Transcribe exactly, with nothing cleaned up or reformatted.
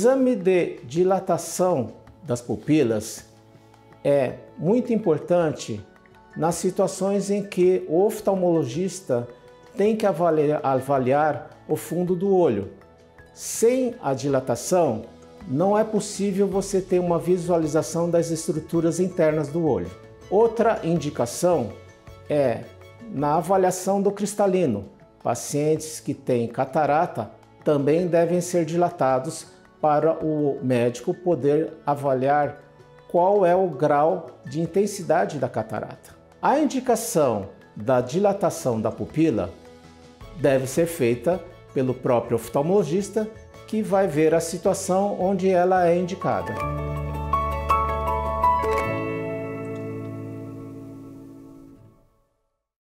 exame de dilatação das pupilas é muito importante nas situações em que o oftalmologista tem que avaliar, avaliar o fundo do olho. Sem a dilatação, não é possível você ter uma visualização das estruturas internas do olho. Outra indicação é na avaliação do cristalino. Pacientes que têm catarata também devem ser dilatados para o médico poder avaliar qual é o grau de intensidade da catarata. A indicação da dilatação da pupila deve ser feita pelo próprio oftalmologista, que vai ver a situação onde ela é indicada.